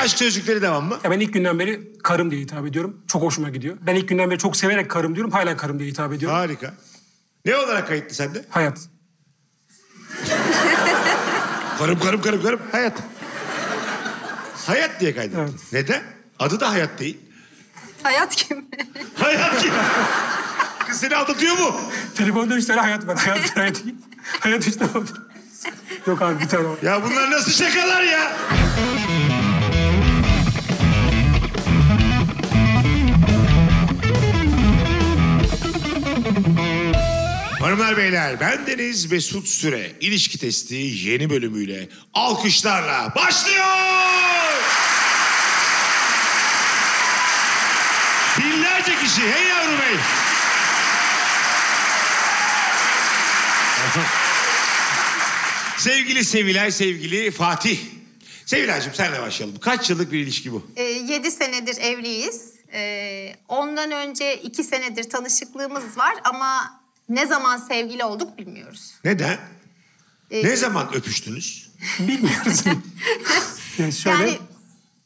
aşk sözcükleri devam mı? Ya ben ilk günden beri karım diye hitap ediyorum. Çok hoşuma gidiyor. Ben ilk günden beri çok severek karım diyorum. Hala karım diye hitap ediyorum. Harika. Ne olarak kayıtlı sende? Hayat. Karım. Hayat. Hayat diye kaydettim. Evet. Neden? Adı da hayat değil. Hayat kim? Hayat kim? Kız seni aldatıyor mu? Telefonda 3 tane hayat var. Hayat değil. Hayat 3 tane var. Yok abi, bir tane var. Ya bunlar nasıl şakalar ya? Hanımlar beyler, bendeniz Mesut Süre İlişki Testi yeni bölümüyle alkışlarla başlıyor. Binlerce kişi, hey yavrum hey. Sevgili Sevilay, sevgili Fatih. Sevilay'cığım senle başlayalım. Kaç yıllık bir ilişki bu? 7 senedir evliyiz. Ondan önce 2 senedir tanışıklığımız var ama... Ne zaman sevgili olduk bilmiyoruz. Neden? Ne zaman öpüştünüz? Bilmiyoruz. Yani şöyle,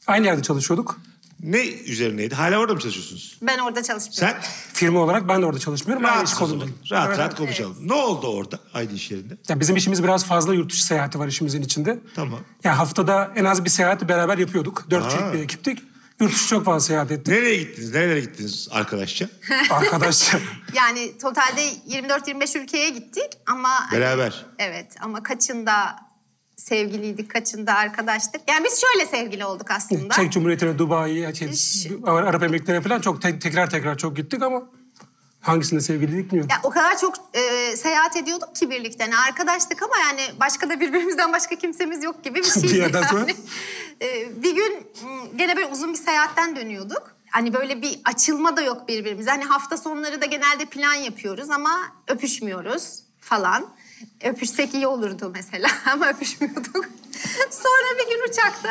aynı yerde çalışıyorduk. Ne üzerineydi? Hala orada mı çalışıyorsunuz? Ben orada çalışmıyorum. Sen? Firma olarak ben de orada çalışmıyorum. Rahat konuşalım. Evet. Ne oldu orada aynı iş yerinde? Ya bizim işimiz biraz fazla yurt dışı seyahati var işimizin içinde. Tamam. Ya haftada en az bir seyahati beraber yapıyorduk. 4 kişilik bir ekiptik. Yurt dışı çok fazla seyahat ettik. Nereye gittiniz? Nerelere gittiniz arkadaşça? Arkadaşça. Yani totalde 24-25 ülkeye gittik ama... Beraber. Evet ama kaçında sevgiliydik, kaçında arkadaştık. Yani biz şöyle sevgili olduk aslında. Çek Cumhuriyeti'ne, Dubai'ye, Arap Emirlikleri'ne falan çok tekrar çok gittik ama... Hangisinde sevgiliydik bilmiyorum. Ya o kadar çok seyahat ediyorduk ki birlikte. Yani arkadaştık ama yani başka da birbirimizden başka kimsemiz yok gibi bir şeydi. Bir yerden sonra? Bir gün gene böyle uzun bir seyahatten dönüyorduk. Hani böyle bir açılma da yok birbirimize. Hani hafta sonları da genelde plan yapıyoruz ama öpüşmüyoruz falan. Öpüşsek iyi olurdu mesela ama öpüşmüyorduk. Sonra bir gün uçakta...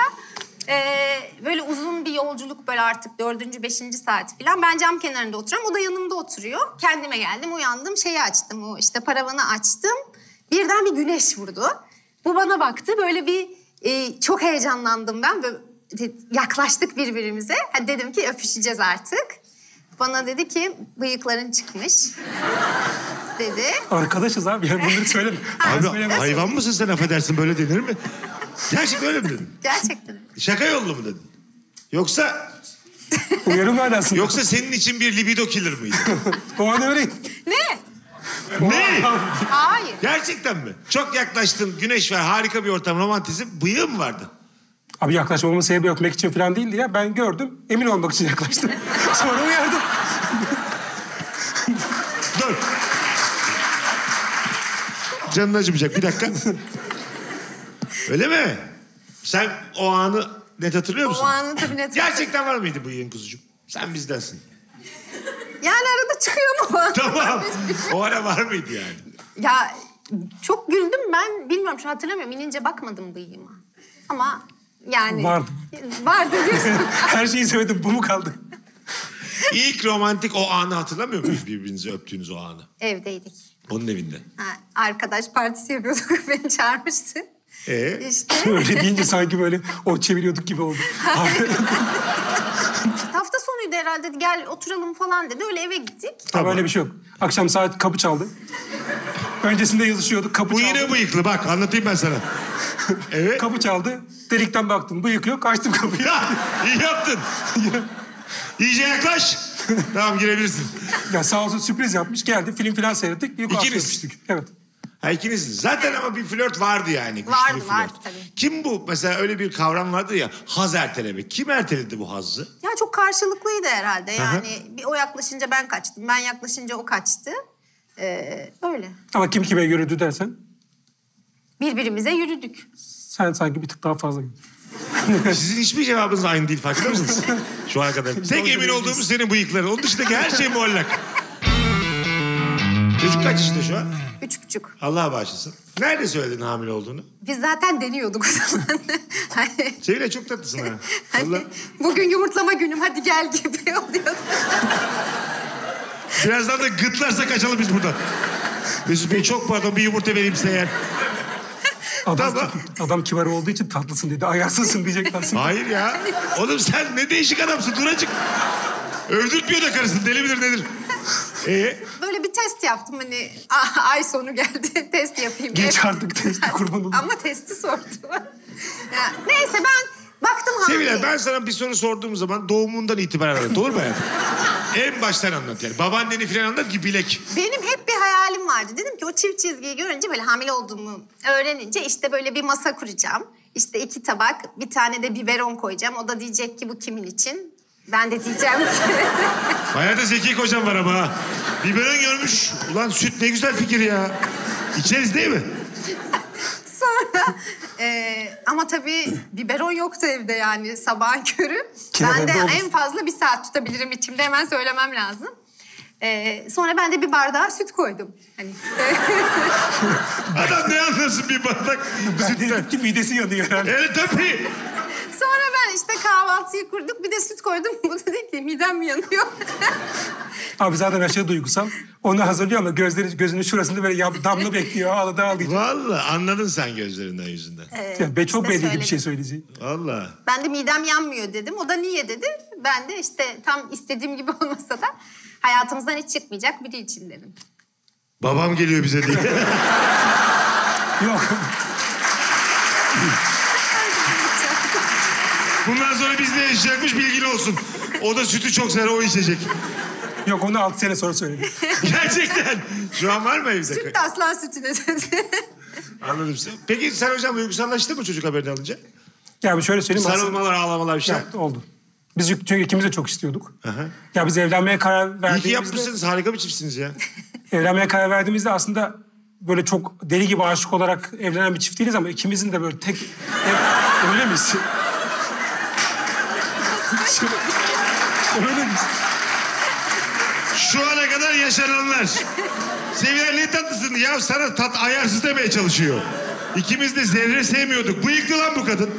böyle uzun bir yolculuk, böyle artık 4. 5. saat falan. Ben cam kenarında oturuyorum, o da yanımda oturuyor. Kendime geldim, uyandım, şeyi açtım, o işte paravanı açtım. Birden bir güneş vurdu. Bu bana baktı, böyle bir çok heyecanlandım ben. Böyle, yaklaştık birbirimize. Hadi dedim ki öpüşeceğiz artık. Bana dedi ki bıyıkların çıkmış. Dedi. Arkadaşız abi, yani bunları söyleme. Abi hayvan mısın sen, affedersin, böyle denir mi? Gerçekten öyle mi dedin? Gerçekten. Şaka yollu mu dedin? Yoksa... Uyarım manasında. Yoksa senin için bir libido killer mıydı? O an öyle. Ne? Hayır. Gerçekten mi? Çok yaklaştın, güneş var, harika bir ortam, romantizm. Bıyığı mı vardı? Abi yaklaşmamın sebebi öpmek için falan değildi ya. Ben gördüm, emin olmak için yaklaştım. Sonra uyardım. Dur. Canın acımayacak, bir dakika. Öyle mi? Sen o anı net hatırlıyor musun? O anı tabii net hatırlıyorum. Gerçekten var mıydı bıyığın kuzucuğum? Sen bizdensin. Yani arada çıkıyor mu? Tamam. O ara var mıydı yani? Ya çok güldüm ben. Bilmiyorum, şu hatırlamıyorum. İnince bakmadım bıyığıma. Ama yani... Vardı. Vardı diyorsun. Her şeyi söyledim. Bu mu kaldı? İlk romantik o anı hatırlamıyor musunuz? Birbirinizi öptüğünüz o anı. Evdeydik. Onun evinde. Ha, arkadaş partisi yapıyorduk. Beni çağırmıştı. İşte. Öyle deyince sanki böyle o çeviriyorduk gibi oldu. Hafta sonuydu herhalde, gel oturalım falan dedi, öyle eve gittik. Tamam, öyle bir şey yok. Akşam saat kapı çaldı. Öncesinde yazışıyorduk, kapı çaldı. Bu yine bıyıklı, bak anlatayım ben sana. Evet. Kapı çaldı, delikten baktım bıyık yok, açtım kapıyı. Ya, iyi yaptın. İyice yaklaş. Tamam, girebilirsin. Ya sağ olsun sürpriz yapmış, geldi film filan seyrettik. İkiniz. Evet. Ha, ikiniz. Zaten ama bir flört vardı yani. Vardı tabii. Kim bu? Mesela öyle bir kavram vardı ya, haz ertelemek. Kim erteledi bu hazzı? Ya çok karşılıklıydı herhalde yani. Bir o yaklaşınca ben kaçtım, ben yaklaşınca o kaçtı. Öyle. Ama kim kime yürüdü dersen? Birbirimize yürüdük. Sen sanki bir tık daha fazla yürüdün. Sizin hiçbir cevabınız aynı değil, farkında mısınız? Şu ana kadar. Tek emin olduğumuz senin bıyıkların. Onun dışındaki her şey muallak. Çocuk kaç işte şu an? 3,5. Allah bağışlasın. Nerede söyledin hamile olduğunu? Biz zaten deniyorduk o zaman. Sevilay çok tatlısın ha. Bugün yumurtlama günüm, hadi gel gibi oluyordu. Birazdan da gıtlarsa kaçalım biz buradan. Mesut Bey çok pardon, bir yumurta vereyim size eğer. Adam kibar olduğu için tatlısın dedi. Ayarsızsın diyecekler. Hayır ya. Oğlum sen ne değişik adamsın Duracık. Övdürtmüyor da karısını. Deli midir nedir? Böyle bir test yaptım hani. Ay sonu geldi. Test yapayım. Geç artık testi kurban olayım. Ama testi sordu. Ya, neyse ben... Baktım Sevilay, ben sana bir soru sorduğum zaman doğumundan itibaren anlat. Doğru mu hayatım? En baştan anlat yani. Babaanneni falan anlat ki bilek. Benim hep bir hayalim vardı. Dedim ki o çift çizgiyi görünce böyle hamile olduğumu öğrenince işte böyle bir masa kuracağım. İşte 2 tabak, bir tane de biberon koyacağım. O da diyecek ki bu kimin için? Ben de diyeceğim ki... Bayağı da zeki kocam var ama. Biberon görmüş. Ulan süt ne güzel fikir ya. İçeriz değil mi? Sonra... ama tabii biberon yoktu evde yani sabahın körü. Ben de en fazla 1 saat tutabilirim içimde, hemen söylemem lazım. Sonra ben de bir bardağa süt koydum. Hani. Adam ne anlasın bir bardak sütten ki midesi yanıyor herhalde. Evet tabii. Sonra ben işte kahvaltıyı kurduk, bir de süt koydum. Bu da dedi ki midem mi yanıyor? Abi zaten aşırı duygusal. Onu hazırlıyor ama gözünün şurasında böyle damla bekliyor. Ağla da al diyeceğim. Valla anladın sen gözlerinden yüzünden. Be çok belli gibi bir şey söyleyeceğim. Valla. Ben de midem yanmıyor dedim. O da niye dedi. Ben de işte tam istediğim gibi olmasa da hayatımızdan hiç çıkmayacak biri için dedim. Babam geliyor bize diye. Yok. Bundan sonra biz ne yaşayacakmış bilgili olsun. O da sütü çok sever, o içecek. Yok, onu 6 sene sonra söyleyeyim. Gerçekten. Şu an var mı evde? Süt de aslan sütüne dedi. Anladım. Peki sen hocam duygusallaştı mı çocuk haberini alınca? Ya bir şöyle söyleyeyim. Sarılmalar, ağlamalar bir şey. Ya, oldu. Biz çünkü ikimiz de çok istiyorduk. Aha. Ya biz evlenmeye karar verdiğimizde... İyi ki yapmışsınız, harika bir çiftsiniz ya. Evlenmeye karar verdiğimizde aslında böyle çok deli gibi aşık olarak evlenen bir çift değiliz ama ikimizin de böyle tek... Öyle miyiz? Öyle miyiz? Şu ana kadar yaşananlar. Sevilay ne tatlısın ya, sana ayarsız demeye çalışıyor. İkimiz de zerre sevmiyorduk. Bıyıklı lan bu kadın.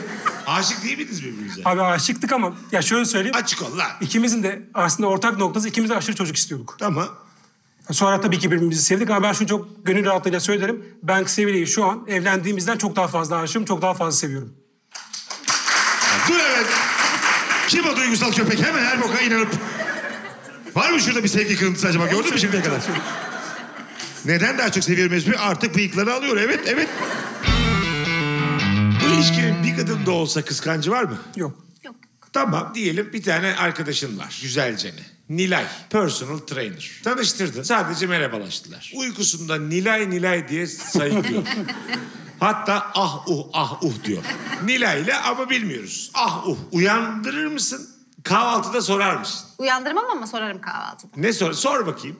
Aşık değil miydiniz birbirimize? Abi aşıktık ama ya şöyle söyleyeyim. Açık ol lan. İkimizin de aslında ortak noktası, ikimiz de aşırı çocuk istiyorduk. Tamam. Sonra tabii ki birbirimizi sevdik ama ben şunu çok gönül rahatlığıyla söylerim. Ben Sevilay'ı şu an evlendiğimizden çok daha fazla aşığım, çok daha fazla seviyorum. Dur evet. Kim o duygusal köpek? Hemen her boka inanıp... Var mı şurada bir sevgi kırıntısı acaba? Gördün mü şimdiye kadar? Neden daha çok seviyorum Mesut'u? Artık bıyıkları alıyor. Evet, evet. Bu ilişkinin bir kadın da olsa kıskancı var mı? Yok. Yok. Tamam, diyelim bir tane arkadaşın var. Güzelcene. Nilay. Personal trainer. Tanıştırdın. Sadece merhabalaştılar. Uykusunda Nilay Nilay diye sayılıyor. Hatta ah uh ah uh diyor. Nilay'la ama bilmiyoruz. Ah uh. Uyandırır mısın? Kahvaltıda sorar mısın? Uyandırmam ama sorarım kahvaltıda. Ne sor? Sor bakayım.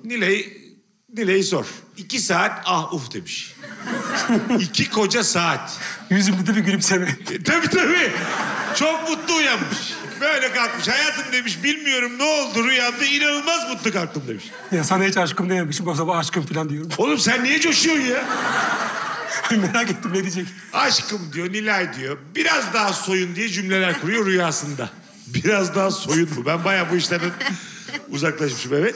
Nilay'ı sor. 2 saat ah uh demiş. 2 koca saat. Yüzümde bir gülümseme. Tabii tabii. Çok mutlu uyanmış. Böyle kalkmış. Hayatım demiş, bilmiyorum ne oldu rüyamda. İnanılmaz mutlu kalktım demiş. Ya sana hiç aşkım dememişim. O zaman aşkım falan diyorum. Oğlum sen niye coşuyorsun ya? Merak ettim ne diyecek. Aşkım diyor, Nilay diyor. Biraz daha soyun diye cümleler kuruyor rüyasında. Biraz daha soyun mu? Ben bayağı bu işlerden uzaklaşmışım, evet.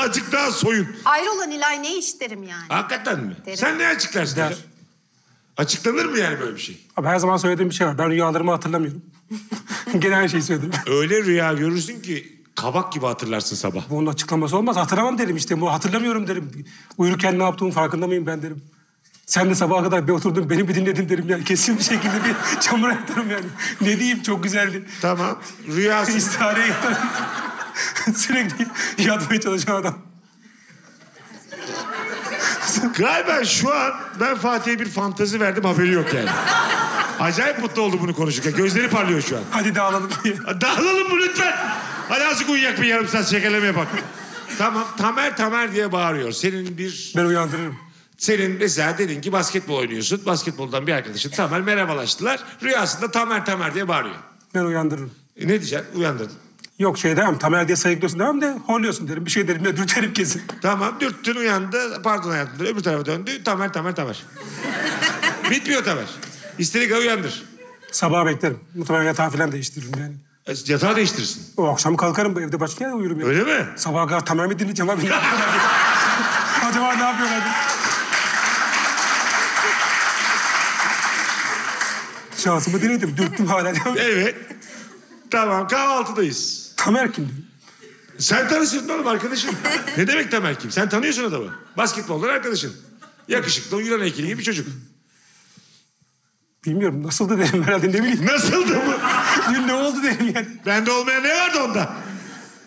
Azıcık daha soyun. Ayrola Nilay ne iş derim yani. Hakikaten mi? Derim. Sen ne açıklarsın? Der. Açıklanır mı yani böyle bir şey? Abi her zaman söylediğim bir şey var. Ben rüyalarımı hatırlamıyorum. Gene her şeyi söyledim. Öyle rüya görürsün ki kabak gibi hatırlarsın sabah. Bunun açıklaması olmaz. Hatırlamam derim işte. Bu hatırlamıyorum derim. Uyurken ne yaptığımın farkında mıyım ben derim. Sen de sabaha kadar bir oturdun, beni bir dinledin derim yani. Kesin bir şekilde bir çamura yatarım yani. Ne diyeyim, çok güzeldi. Tamam. Rüyasını... İstihareye yatarım. Sürekli yatmaya çalışan adam. Galiba şu an ben Fatih'e bir fantezi verdim, haberi yok yani. Acayip mutlu oldu bunu konuşurken. Gözleri parlıyor şu an. Hadi dağılalım diye. Dağılalım mı lütfen? Hadi azıcık uyuyak bir yarım saat şekerleme yapalım. Tamam, Tamer diye bağırıyor. Senin bir... Ben uyandırırım. Senin mesela dedin ki basketbol oynuyorsun. Basketboldan bir arkadaşın Tamer, merhabalaştılar. Rüyasında Tamer diye bağırıyor. Ben uyandırırım. Ne diyeceksin? Uyandırdın. Yok şey demem, Tamer diye sayıklıyorsun demem de horluyorsun derim. Bir şey derim de dürterim kesin. Tamam, dürttün, uyandı. Pardon hayatım dedi. Öbür tarafa döndü. Tamer. Bitmiyor Tamer. İstediğin kadar uyandır. Sabaha beklerim. Muhtemelen yatağı falan değiştiririm yani. Yatağı değiştirirsin. O akşam kalkarım, evde başka yere uyurum. Yani. Öyle mi? Sabaha kadar Tamer mi dinleyeceğim abi? Acaba ne yapıyorlar? şansımı denedim. Dürttüm hala. Evet. Tamam, kahvaltıdayız. Tamer kim? Sen tanıştın oğlum arkadaşım. Ne demek Tamer kim? Sen tanıyorsun adamı. Basketboldan arkadaşın. Yakışıklı, Yunan heykeli gibi bir çocuk. Bilmiyorum, nasıldı derim herhalde, ne bileyim. Nasıldı mı? Dün ne oldu derim yani. Bende olmayan ne vardı onda?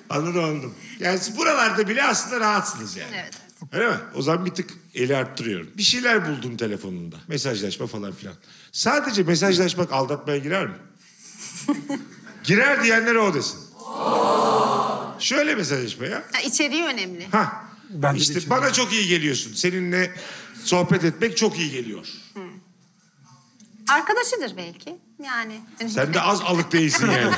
Anladım, anladım. Yani siz buralarda bile aslında rahatsınız yani. Evet. Öyle mi? O zaman bir tık eli arttırıyorum. Bir şeyler buldum telefonunda. Mesajlaşma falan filan. Sadece mesajlaşmak aldatmaya girer mi? Girer diyenler o desin. Şöyle mesajlaşma ya. Ha, içeriği önemli. Ha. Ben işte bana önemli. Çok iyi geliyorsun. Seninle sohbet etmek çok iyi geliyor. Hı. Arkadaşıdır belki. Yani. Sen de az alık değilsin yani.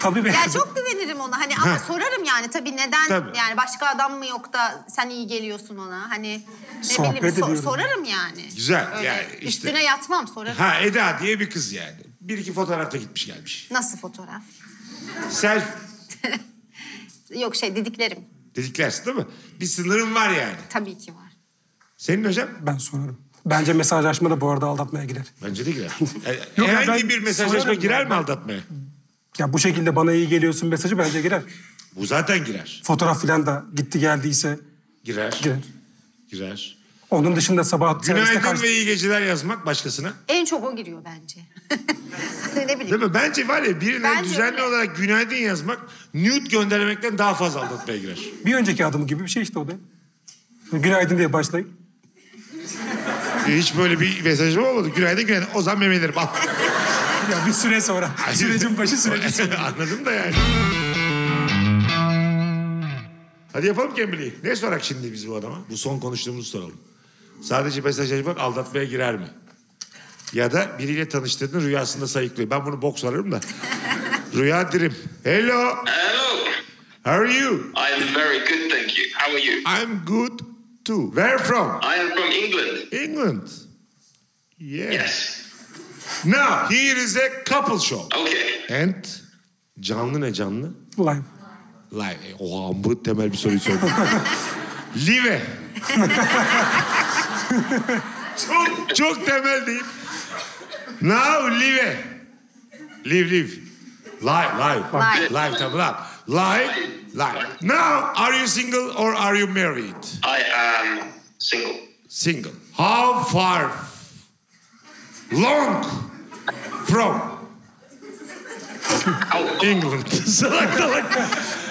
Tabii ben. Ya çok güvenirim ona. Hani ama sorarım yani tabii neden tabii. Yani başka adam mı yok da sen iyi geliyorsun ona. Hani ne bileyim sorarım yani. Güzel öyle yani. Işte. Üstüne yatmam, sorarım. Ha, Eda diye bir kız yani. Bir iki fotoğrafta gitmiş gelmiş. Nasıl fotoğraf? Selfie. Yok şey, dediklerim. Dediklersin değil mi? Bir sınırın var yani. Tabii ki var. Senin hocam? Ben sorarım. Bence mesajlaşma da bu arada aldatmaya girer. Bence de girer. Yok, herhangi bir mesajlaşma girer mi aldatmaya? Ya bu şekilde bana iyi geliyorsun mesajı bence girer. Bu zaten girer. Fotoğraf filan da gitti geldiyse... Girer. Girer. Girer. Onun dışında sabah... Günaydın ve iyi geceler yazmak başkasına. En çok o giriyor bence. Ne bileyim. Değil mi? Bence var ya birine bence düzenli öyle. Olarak günaydın yazmak... ...nude göndermekten daha fazla aldatmaya girer. Bir önceki adım gibi bir şey işte o da. Günaydın diye başlayıp... Hiç böyle bir mesajım olmadı. Günaydın, günaydın. O zaman memelerim. Al. Ya bir süre sonra. Sürecin başı sürecin sonra. Anladım da yani. Hadi yapalım Kembili'yi. Ne sorak şimdi biz bu adama? Bu son konuştuğumuzu soralım. Sadece mesajlaşmak aldatmaya girer mi? Ya da biriyle tanıştırdığın rüyasında sayıklıyor. Ben bunu bok sorarım da. Rüya derim. Hello. Hello. How are you? I'm very good, thank you. How are you? I'm good too. Where from? I am from England. England? Yeah. Yes. Now, here is a couple show. Okay. And canlı ne canlı? Live. Live. Oha, bu temel bir soruyu sordum. Live. Çok, çok temel değil. Now, live. Live, live. Live, live. Live, live tabii live. Live, live. Now, are you single or are you married? I am single. Single. How far? Long from England.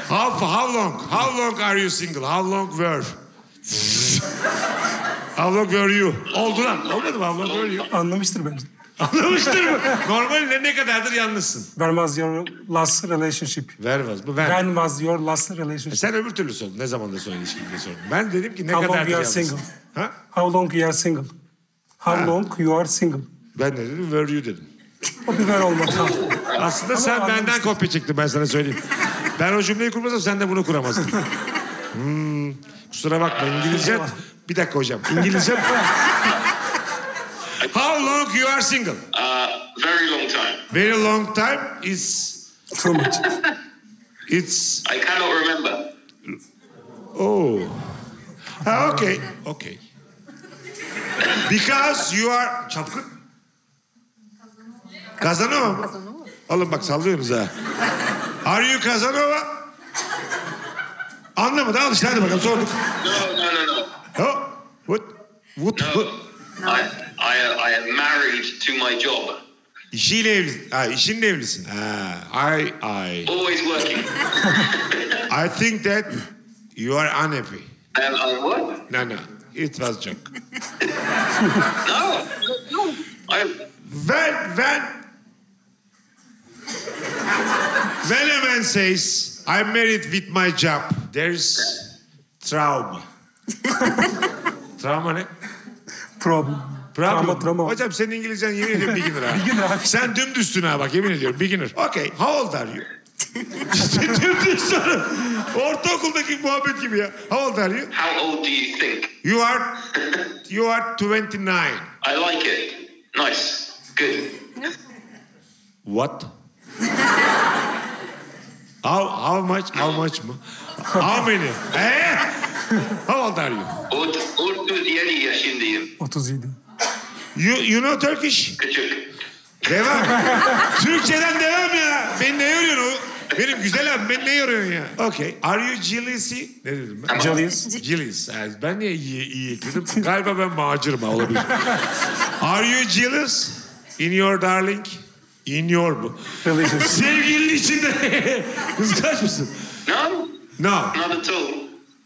How long? How long are you single? How long were? How long were you? Oldu lan. Olmadı mı? How long were you? Anlamıştır bence. Anlamıştır mı? Normalde ne kadardır yalnızsın? When was your last relationship? When was your last relationship? Sen öbür türlü sordun. Ne zaman da son ilişkin diye sordun. Ben dedim ki ne kadardır yalnızsın? Ha? How long you are single? How long you are single? Ben ne dedim? Were you dedim. O biber olmadı. Aslında ama sen benden kopya çektin, ben sana söyleyeyim. Ben o cümleyi kurmasam sen de bunu kuramazdın. Kusura bakma İngilizce... Bir dakika hocam. İngilizce... How long you are single? Very long time. Very long time is... Too much. It's... I cannot remember. Oh. Ha, okay. Okay. Because you are... Çapkın. Kazanova mı? Kazanova. Oğlum bak sallıyorsunuz ha. Are you Kazanova? Anlamadı, al işte hadi bakalım sorduk. No. No? What? No. I am married to my job. İşiyle evlisin. Ha, işinle evlisin. Ha, I. Always working. I think that you are unhappy. I what? No. It was joke. No. When a man says, I'm married with my job, there's trauma. Trauma ne? Problem. Hocam senin İngilizcen yemin ediyorum beginner ha. Beginner abi. Sen dümdüzsün ha bak yemin ediyorum beginner. Okay, how old are you? Dümdüz soru. Ortaokuldaki muhabbet gibi ya. How old are you? How old do you think? You are 29. I like it. Nice. Good. What? How much? How many? How old are you? 37 yaşındayım. 37. You know Turkish? Küçük. Devam. Türkçeden devam ya. Beni ne yoruyorsun? Benim güzel abim, beni ne yoruyorsun ya? Okay. Are you jealousy? Ne dedim ben? Jealous. Jealous. Yani ben niye iyi ekledim? Galiba ben macırım ha, olabilir. Are you jealous? In your darling? In your... Sevgilinin içinde. Kıskanç mısın? No. No. Not at all.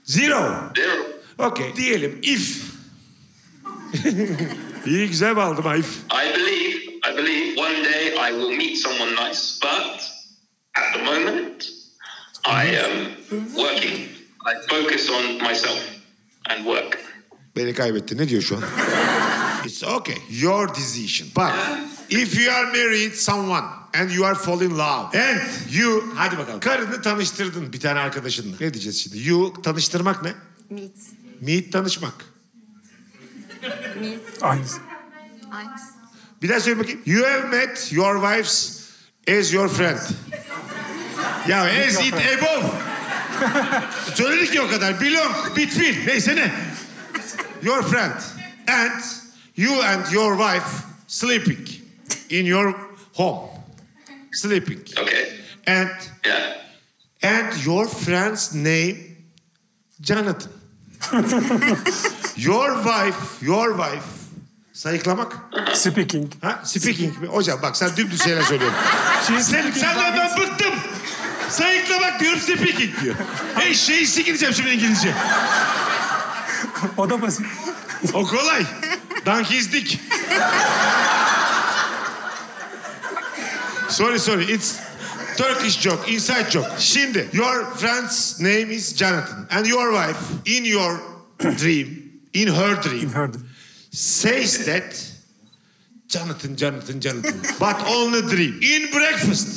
Zero. Zero. Okay. Diyelim if. İyi güzel aldım ha if. I believe one day I will meet someone nice, but at the moment I am working. I focus on myself and work. Beni kaybetti. Ne diyor şu an? It's okay. Your decision. But if you are married someone and you are falling in love and you... Hadi bakalım. Karını tanıştırdın bir tane arkadaşınla. Ne diyeceğiz şimdi? You tanıştırmak ne? Meet. Meet tanışmak. Meet. Aynısı. Aynısı. Bir daha söyle bakayım. You have met your wives as your friend. Ya as it above. Söyledik ya o kadar. Belong, between. Neyse ne? Your friend. And you and your wife sleeping in your home. Sleeping. Okay. And, yeah. And your friend's name, Jonathan. your wife. Sayıklamak. Speaking. Ha? Speaking mi? Hocam bak sen dümdüz şeyler söylüyorsun. Senden ben bıktım. Sayıklamak diyorum, speaking diyor. Hey şeysi gideceğim şimdi İngilizce. O da basit. O kolay. Dankizlik. Sorry. It's Turkish joke, inside joke. Şimdi, your friend's name is Jonathan. And your wife, in your dream, in her dream. Says that Jonathan. But on the dream. In breakfast.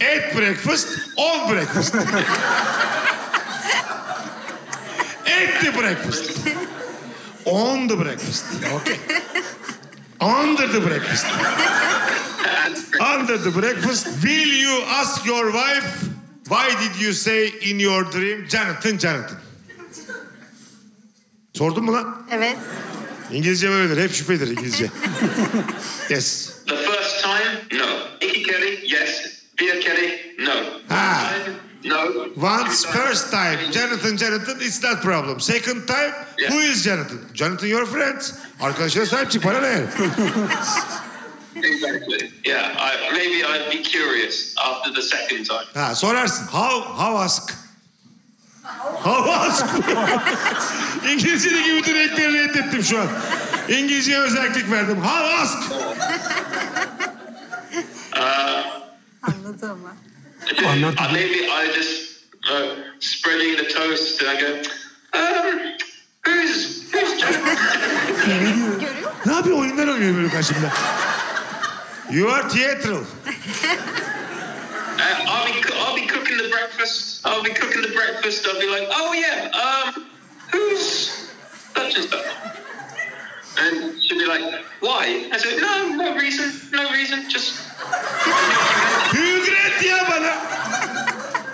At breakfast. On breakfast. At the breakfast. On the breakfast. Okay. Under the breakfast. Under the breakfast. Will you ask your wife, why did you say in your dream Jonathan? Sordun mu lan? Evet. İngilizce böyledir. Hep şüphedir İngilizce. Yes. The first time, no. İki kere, yes. Bir kere, no. Ha. No. Once, first time. Jonathan, it's not problem. Second time, yeah. Who is Jonathan? Jonathan, your friend. Arkadaşına sahip çık, bana ne? Exactly. Yeah, maybe I'd be curious after the second time. Ha, sorarsın. How ask? Havas. İngilizce'deki bütün ekleri reddettim şu an. İngilizce'ye özellik verdim. Havas. Anladı ama. Maybe I just spreading the toast and I go. Who's ne yapıyor? Oyunlar oynuyor böyle karşımda. You are theatrical. I'll be cooking the breakfast. I'll be like, oh yeah, who's such and such? And she'll be like, why? I said, no reason, just.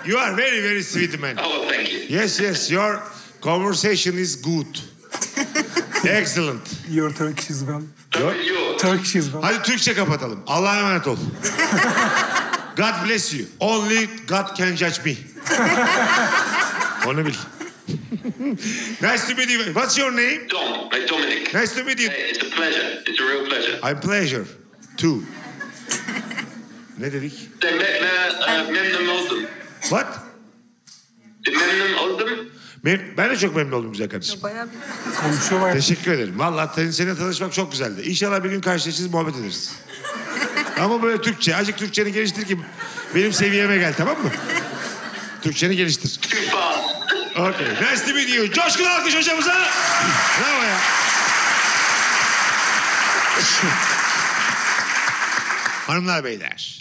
You are very, very sweet man. Oh, thank you. Yes, your conversation is good. Excellent. Your Turkish is well. Turkish is well. Hadi Türkçe kapatalım. Allah'a emanet ol. God bless you. Only God can judge me. Onu bil. Nice to meet you. What's your name? Dominic. Nice to meet you. Hey, it's a pleasure. It's a real pleasure. I'm pleasure too. Ne dedik? Memnun oldum. What? Memnun oldum. Ben de çok memnun oldum güzel kardeşim. Bayağı bir konuşuyor var. Teşekkür ederim. Vallahi seninle tanışmak çok güzeldi. İnşallah bir gün karşılaşırız, muhabbet ederiz. Ama böyle Türkçe. Azıcık Türkçeni geliştir ki benim seviyeme gel, tamam mı? Türkçeni geliştir. Okay. Nice to meet you. Coşkun alkış hocamıza. Bravo ya. Hanımlar beyler,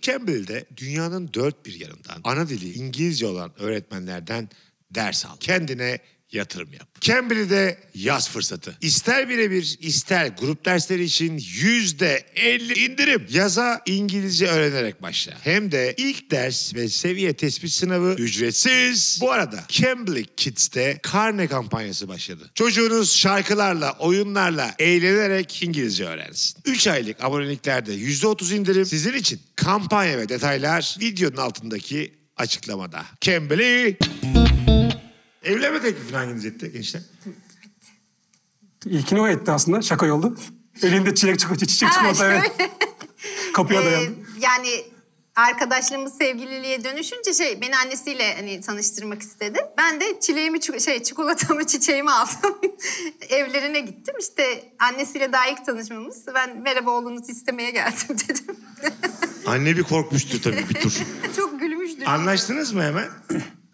Cambly'de dünyanın dört bir yanından ana dili İngilizce olan öğretmenlerden ders al. Kendine yatırım yap. Cambly'de yaz fırsatı. İster birebir, ister grup dersleri için %50 indirim. Yaza İngilizce öğrenerek başla. Hem de ilk ders ve seviye tespit sınavı ücretsiz. Bu arada Cambly Kids'te karne kampanyası başladı. Çocuğunuz şarkılarla, oyunlarla eğlenerek İngilizce öğrensin. 3 aylık aboneliklerde %30 indirim sizin için. Kampanya ve detaylar videonun altındaki açıklamada. Cambly... Evlenme teklifi hanginiz etti gençler? İlkini o etti aslında. Şaka yoldu. Elinde çilek çikolata, çiçek çikolata. Evet. Kapıya dayandı. Yani arkadaşlığımız sevgililiğe dönüşünce beni annesiyle hani tanıştırmak istedi. Ben de çileğimi, çikolatamı, çiçeğimi aldım. Evlerine gittim. İşte annesiyle daha ilk tanışmamız. Ben merhaba oğlunuzu istemeye geldim dedim. Anne bir korkmuştu tabii bir tur. Çok gülmüştü. Anlaştınız mı hemen?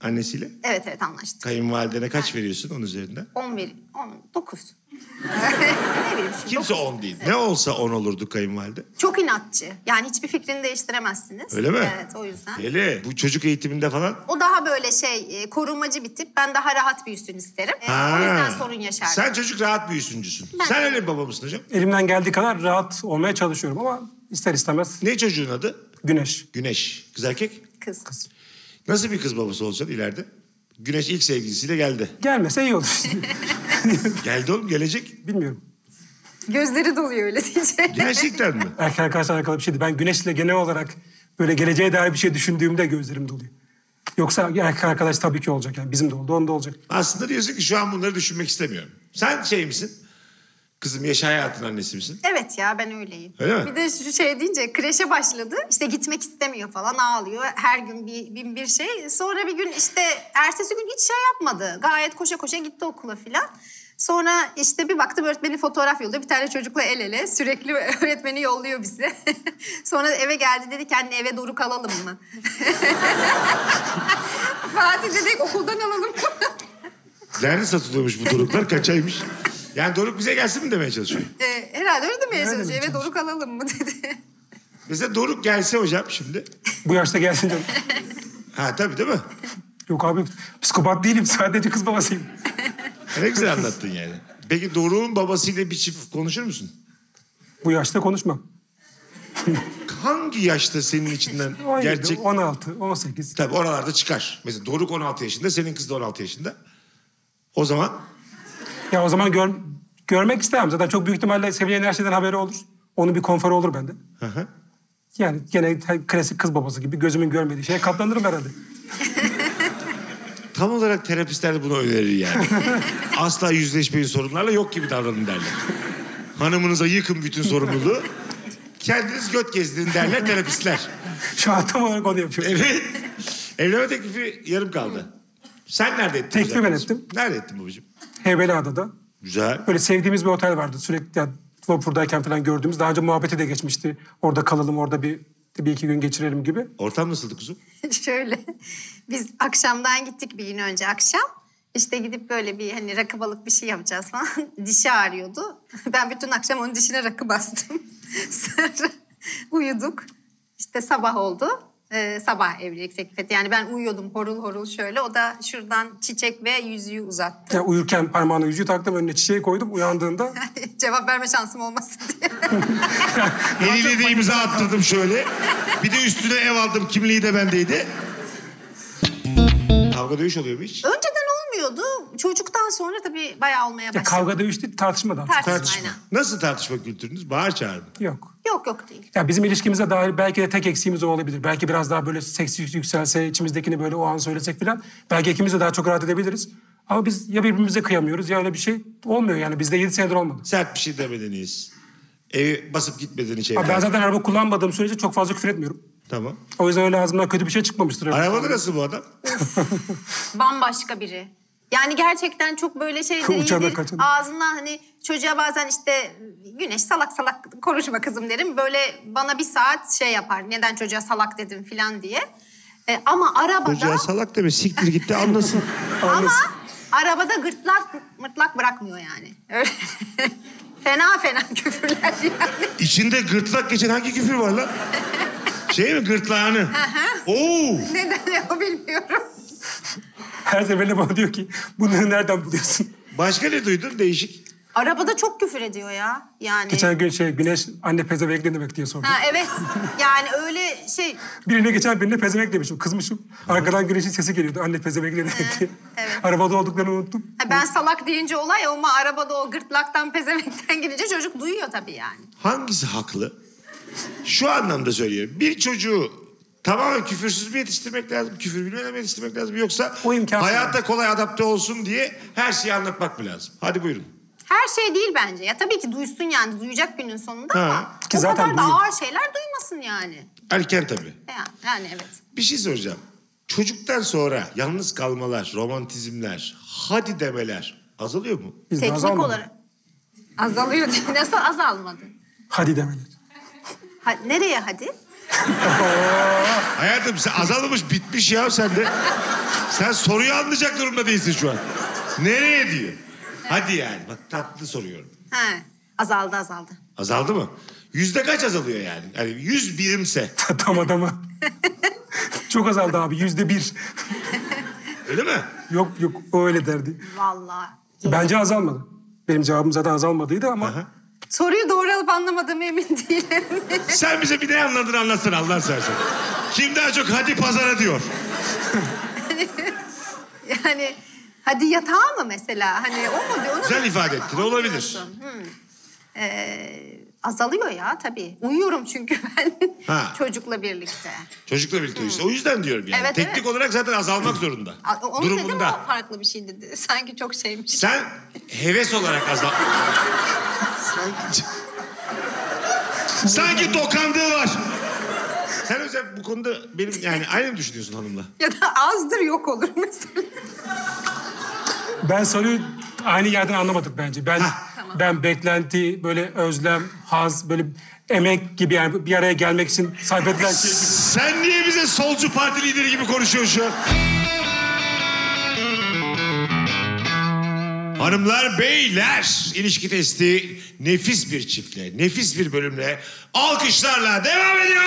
Annesiyle? Evet evet anlaştık. Kayınvalidene kaç veriyorsun onun üzerinden? 10, 9. Ne bileyim şimdi. Kimse 10 değil. Evet. Ne olsa 10 olurdu kayınvalide. Çok inatçı. Yani hiçbir fikrini değiştiremezsiniz. Öyle mi? Evet o yüzden. Hele bu çocuk eğitiminde falan. O daha böyle korumacı bir tip. Ben daha rahat büyüsün isterim. O yüzden sorun yaşardım. Sen çocuk rahat büyüsüncüsün. Ben sen öyle bir baba mısın hocam? Elimden geldiği kadar rahat olmaya çalışıyorum ama ister istemez. Ne çocuğun adı? Güneş. Güneş. Kız erkek? Kız. Kız. Nasıl bir kız babası olacaksın ileride? Güneş ilk sevgilisiyle geldi. Gelmese iyi olur. Geldi oğlum, gelecek. Bilmiyorum. Gözleri doluyor öyle diyecek. Gerçekten mi? Erkek arkadaşlarla alakalı bir şeydi. Ben Güneş'le genel olarak böyle geleceğe dair bir şey düşündüğümde gözlerim doluyor. Yoksa erkek arkadaş tabii ki olacak. Yani bizim de oldu, onda olacak. Aslında diyorsun ki şu an bunları düşünmek istemiyorum. Sen şey misin? Kızım Yaşa Hayat'ın annesi misin? Evet ya ben öyleyim. Öyle mi? Bir de şu şey deyince kreşe başladı. İşte gitmek istemiyor falan, ağlıyor. Her gün bir şey. Sonra bir gün işte ertesi gün hiç şey yapmadı. Gayet koşa koşa gitti okula filan. Sonra işte bir baktım öğretmenin fotoğraf yolluyor. Bir tane çocukla el ele sürekli öğretmeni yolluyor bize. Sonra eve geldi dedi ki anne eve Doruk alalım mı? Fatih dedik okuldan alalım. Nerede satılıyormuş bu Doruklar? Kaçaymış? Yani Doruk bize gelsin mi demeye çalışıyor? Herhalde öyle demeye çalışıyor. Eve Doruk alalım mı dedi. Mesela Doruk gelse hocam şimdi. Bu yaşta gelsin canım. Ha tabii değil mi? Yok abi psikopat değilim. Sadece kız babasıyım. Ne güzel anlattın yani. Peki Doruk'un babasıyla bir çift konuşur musun? Bu yaşta konuşmam. Hangi yaşta senin içinden 17, gerçek... 16, 18. Tabii oralarda çıkar. Mesela Doruk 16 yaşında, senin kız da 16 yaşında. O zaman... Ya o zaman görmek istemem. Zaten çok büyük ihtimalle Sevilay'ın her şeyden haberi olur. Onun bir konferi olur bende. Hı hı. Yani gene klasik kız babası gibi gözümün görmediği şeye katlanırım herhalde. Tam olarak terapistler de bunu önerir yani. Asla yüzleşmeyin sorunlarla, yok gibi davranın derler. Hanımınıza yıkın bütün sorumluluğu. Kendiniz göt gezdirin derler terapistler. Şu an tam olarak onu yapıyorum. Evet. Evlenme teklifi yarım kaldı. Sen nerede ettin? Teklifi ben ettim. Nerede ettin babacığım? Heybeliada'da. Güzel. Böyle sevdiğimiz bir otel vardı. Sürekli yani vapurdayken falan gördüğümüz. Daha önce muhabbeti de geçmişti. Orada kalalım, orada bir iki gün geçirelim gibi. Ortam nasıldı kuzum? Şöyle. Biz akşamdan gittik bir gün önce akşam. İşte gidip böyle bir hani rakı balık bir şey yapacağız falan. Dişi ağrıyordu. Ben bütün akşam onun dişine rakı bastım. Sonra uyuduk. İşte sabah oldu. Sabah evlilik teklif etti. Yani ben uyuyordum horul horul şöyle. O da şuradan çiçek ve yüzüğü uzattı. Ya uyurken parmağına yüzüğü taktım, önüne çiçeği koydum. Uyandığında... Cevap verme şansım olmasın diye. Eliyle de imza attırdım şöyle. Bir de üstüne ev aldım. Kimliği de bendeydi. Kavga dövüş oluyor mu hiç? Önceden olmuyordu. Çocuktan sonra tabii bayağı olmaya başladı. Ya kavga dövüş değil, tartışma da. Tartışma. Nasıl tartışma kültürünüz? Bağır çağırdı. Yok. Yok değil. Ya bizim ilişkimize dair belki de tek eksiğimiz o olabilir. Belki biraz daha böyle seksi yükselse, içimizdekini böyle o an söylesek falan. Belki ikimiz de daha çok rahat edebiliriz. Ama biz ya birbirimize kıyamıyoruz ya öyle bir şey olmuyor yani. Bizde 7 senedir olmadı. Sert bir şey demediniz. Evi basıp gitmediğini şey. Ben zaten araba kullanmadığım sürece çok fazla küfür etmiyorum. Tamam. O yüzden öyle ağzımdan kötü bir şey çıkmamıştır. Arabada nasıl bu adam? Bambaşka biri. Yani gerçekten çok böyle iyidir. Ağzından hani çocuğa bazen işte Güneş salak salak konuşma kızım derim. Böyle bana bir saat şey yapar. Neden çocuğa salak dedim falan diye. Ama arabada... Çocuğa salak deme siktir gitti anlasın. Ama arabada gırtlak mırtlak bırakmıyor yani. Öyle. fena küfürler yani. İçinde gırtlak geçen hangi küfür var lan? Şey mi gırtlağını? Oo. Neden ya bilmiyorum. Her seferinde bana diyor ki bunları nereden buluyorsun? Başka ne duydun değişik? Arabada çok küfür ediyor ya. Yani... Geçen gün Güneş anne pezevenk ne demek diye sordu. Ha evet. Yani öyle şey... Birine geçen birine pezevenk demişim. Kızmışım. Arkadan Güneş'in sesi geliyordu. Anne pezevenk ne demek diye. Evet. Arabada olduklarını unuttum. Ha, ben salak deyince olay ama arabada o gırtlaktan pezevenkten gelince çocuk duyuyor tabii yani. Hangisi haklı? Şu anlamda söylüyorum. Bir çocuğu tamamen küfürsüz mü yetiştirmek lazım? Küfür bilmeden mi yetiştirmek lazım? Yoksa hayatta kolay adapte olsun diye her şeyi anlatmak mı lazım? Hadi buyurun. Her şey değil bence. Ya tabii ki duysun yani. Duyacak günün sonunda ha, ama ki o zaten kadar da ağır şeyler duymasın yani. Erken tabii. Yani evet. Bir şey soracağım. Çocuktan sonra yalnız kalmalar, romantizmler, hadi demeler azalıyor mu? Biz teknik azalmadı. Olarak. Azalıyor. Nasıl azalmadı? Hadi demeler. Ha, nereye hadi? Hayatım sen azalmış bitmiş ya sende. Sen soruyu anlayacak durumda değilsin şu an. Nereye diyor? Hadi yani. Bak tatlı soruyorum. Ha, azaldı. Azaldı mı? %kaç azalıyor yani? Yani 100 birimse. Tam adama. Çok azaldı abi. %1. Öyle mi? Yok. O öyle derdi. Vallahi. Bence azalmadı. Benim cevabım zaten azalmadıydı ama. Aha. Soruyu doğru alıp anlamadığımı emin değilim. Sen bize bir ne anladığını anlatsana Allah'ını seversen. Kim daha çok hadi pazara diyor. Yani... Hadi yatağa mı mesela? Hani o mu diyor? Güzel ifade ettin. Olabilir. Azalıyor ya tabii. Uyuyorum çünkü ben çocukla birlikte. Çocukla birlikte işte. O yüzden diyorum yani. Evet, teknik olarak zaten azalmak zorunda. Onu durumunda. Dedim ama farklı bir şey dedi. Sanki çok şeymiş. Sen heves olarak azal... Sanki dokandığı var. Sen hocam bu konuda benim yani aynı mı düşünüyorsun hanımla? Ya da azdır yok olur mesela. Ben soruyu aynı yerden anlamadık bence. Ben beklenti, böyle özlem, haz, böyle emek gibi yani bir araya gelmek için sarf edilen şey gibi. Sen niye bize solcu parti lideri gibi konuşuyorsun şu an? Hanımlar, beyler, ilişki testi nefis bir çiftle, nefis bir bölümle, alkışlarla devam ediyor.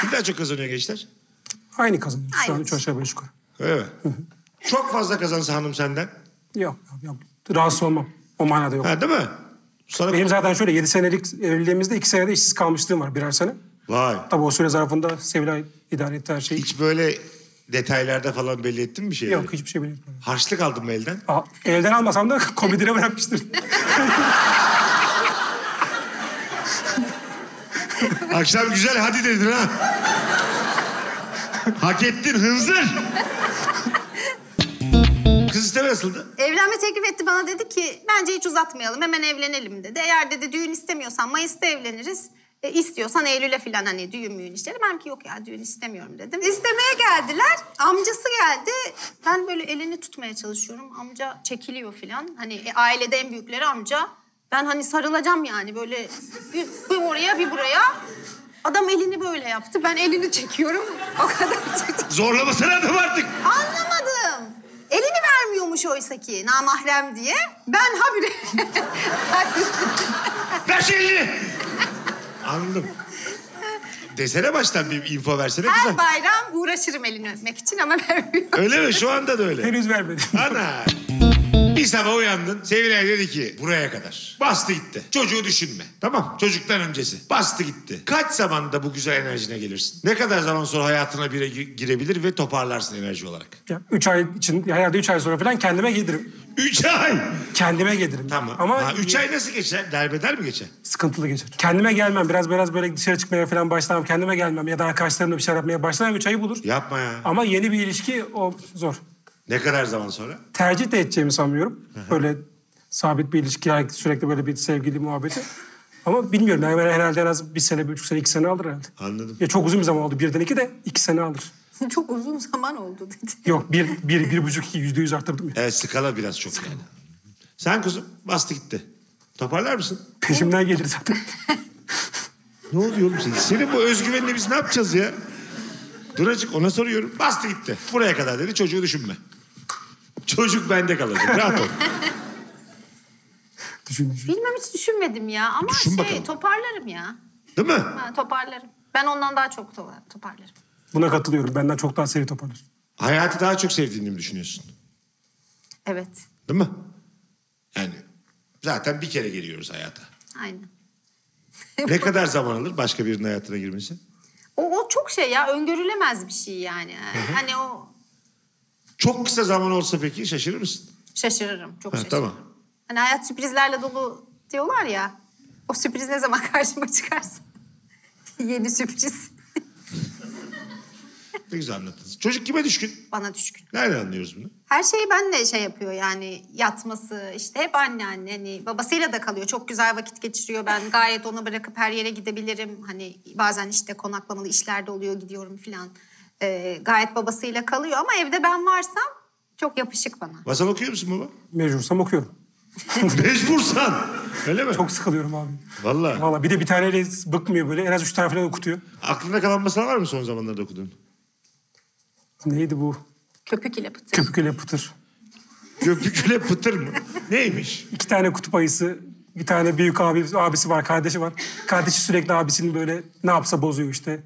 Kim daha çok kazanıyor gençler? Aynı kazanıyor. Şu an 3 aşağı 5 yukarı. Öyle mi? Çok fazla kazansa hanım senden? Yok. Rahatsız olmam. O manada yok. Ha, değil mi? Sana benim zaten şöyle 7 senelik evliliğimizde 2 senede işsiz kalmışlığım var birer sene. Vay. Tabii o süre zarfında Sevilay idare etti her şeyi. Hiç böyle detaylarda falan belli ettin mi bir şeyleri? Yok hiçbir şey belli etmedim. Harçlık aldın mı elden? Aa, elden almasam da komedine bırakmıştır. Akşam güzel hadi dedin ha. Hak ettin hınzır. Kız isteme nasıldı? Evlenme teklif etti bana dedi ki bence hiç uzatmayalım hemen evlenelim dedi. Eğer dedi düğün istemiyorsan Mayıs'ta evleniriz. İstiyorsan Eylül'e falan hani düğün müğün işleri. Ben ki yok ya düğün istemiyorum dedim. İstemeye geldiler. Amcası geldi. Ben böyle elini tutmaya çalışıyorum. Amca çekiliyor falan. Hani ailede en büyükleri amca. Ben hani sarılacağım yani böyle bir oraya bir buraya. Adam elini böyle yaptı. Ben elini çekiyorum. O kadar çekti. Zorlamasana adam artık. Anlamadım. Elini vermiyormuş oysa ki namahrem diye. Ben habire... Ver şu elini. Anladım. Desene baştan bir info versene her güzel. Her bayram uğraşırım elini öpmek için ama vermiyorum. Öyle mi? Şu anda da öyle. Henüz vermedim. Ana. Bir sabah uyandın. Sevilay dedi ki buraya kadar. Bastı gitti. Çocuğu düşünme. Tamam. Çocuktan öncesi. Bastı gitti. Kaç zamanda bu güzel enerjine gelirsin? Ne kadar zaman sonra hayatına bire girebilir ve toparlarsın enerji olarak? Ya 3 ay için, herhalde 3 ay sonra falan kendime gelirim. 3 ay? Kendime gelirim. Tamam. Ama 3 ay nasıl geçer? Derbeder mi geçer? Sıkıntılı geçer. Kendime gelmem. Biraz böyle dışarı çıkmaya falan başlamam. Kendime gelmem ya da arkadaşlarımla bir şey yapmaya başlamam. 3 ayı bulur. Yapma ya. Ama yeni bir ilişki o zor. Ne kadar zaman sonra? Tercih de edeceğimi sanmıyorum. Böyle sabit bir ilişki, sürekli böyle bir sevgili muhabbeti. Ama bilmiyorum yani herhalde en az 1 sene, 1,5 sene, 2 sene alır herhalde. Anladım. Ya çok uzun bir zaman oldu. 1'den 2'ye 2 sene alır. Çok uzun zaman oldu dedi. Yok 1,5, 2 %100 arttırdım ya. Evet skala biraz çok yani. Sen kuzum bastı gitti. Toparlar mısın? Peşimden gelir zaten. Ne oluyor oğlum senin? Senin bu özgüvenle biz ne yapacağız ya? Duracık ona soruyorum. Bastı gitti. Buraya kadar dedi çocuğu düşünme. Çocuk bende kalacak. Rahat ol. Düşün. Bilmem hiç düşünmedim ya ama düşün şey bakalım. Toparlarım ya. Değil mi? Ha, toparlarım. Ben ondan daha çok toparlarım. Buna katılıyorum. Benden çok daha seri toparlarım. Hayatı daha çok sevdiğini mi düşünüyorsun? Evet. Değil mi? Yani zaten bir kere geliyoruz hayata. Aynen. Ne kadar zaman alır başka birinin hayatına girmesi? O çok şey ya, öngörülemez bir şey yani. Hı-hı. Hani o... Çok kısa zaman olsa peki şaşırır mısın? Şaşırırım, çok şaşırırım. Tamam. Hani hayat sürprizlerle dolu diyorlar ya... O sürpriz ne zaman karşıma çıkarsa... Yeni sürpriz. Ne güzel anlattınız. Çocuk kime düşkün? Bana düşkün. Nereden anlıyoruz bunu? Her şeyi benimle şey yapıyor yani, yatması işte hep anneanne, hani babasıyla da kalıyor. Çok güzel vakit geçiriyor. Ben gayet onu bırakıp her yere gidebilirim. Hani bazen işte konaklamalı işlerde oluyor, gidiyorum filan. Gayet babasıyla kalıyor ama evde ben varsam çok yapışık bana. Masal okuyor musun baba? Mecbursam okuyorum. Mecbursan. Öyle mi? Çok sıkılıyorum abi. Vallahi. Vallahi bir de bir taneyle bıkmıyor böyle. En az 3 tane falan okutuyor. Aklında kalan masal var mı son zamanlarda okuduğun? Neydi bu? Köpük ile pıtır. Köpük ile pıtır. Köpük ile pıtır mı? Neymiş? 2 tane kutup ayısı, bir tane büyük abisi var, kardeşi var. Kardeşi sürekli abisini böyle ne yapsa bozuyor işte.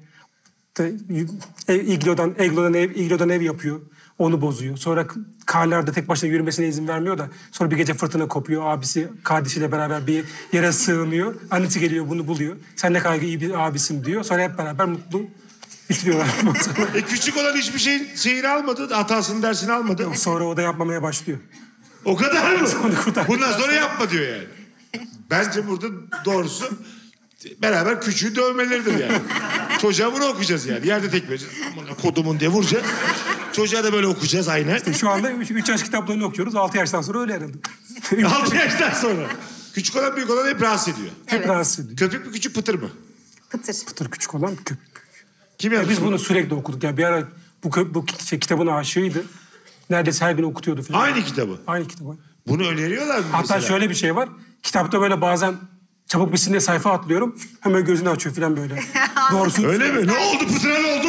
İglodan ev yapıyor. Onu bozuyor. Sonra karlarda tek başına yürümesine izin vermiyor da sonra bir gece fırtına kopuyor. Abisi kardeşiyle beraber bir yere sığınıyor. Annesi geliyor bunu buluyor. Sen ne kadar iyi bir abisin diyor. Sonra hep beraber mutlu bitiriyorlar. Küçük olan hiçbir şeyini almadı. Hatasının dersini almadı. Yok, sonra o da yapmamaya başlıyor. O kadar mı? Bundan sonra yapma diyor yani. Bence burada doğrusu beraber küçüğü dövmeleridir yani. Çocuğa bunu okuyacağız yani. Yerde tek vereceğiz. Kodumun diye vuracağız. Çocuğa da böyle okuyacağız aynen. İşte şu anda 3 yaş kitaplarını okuyoruz. 6 yaştan sonra öyle herhalde. 6 yaştan sonra. Küçük olan büyük olan hep rahatsız ediyor. Evet. Hep rahatsız ediyor. Köpük mü küçük pıtır mı? Pıtır. Pıtır küçük olan köpük. Kim ya biz bunu sürekli okuduk. Yani bir ara bu kitabın aşığıydı. Neredeyse her gün okutuyordu falan. Aynı kitabı? Aynı kitabı. Bunu öneriyorlar mı? Hatta mesela şöyle bir şey var. Kitapta böyle bazen çabuk bir sinirle sayfa atlıyorum. Hemen gözünü açıyor falan böyle. Doğrusu. Öyle mi? Ne oldu? Pıtıra ne oldu?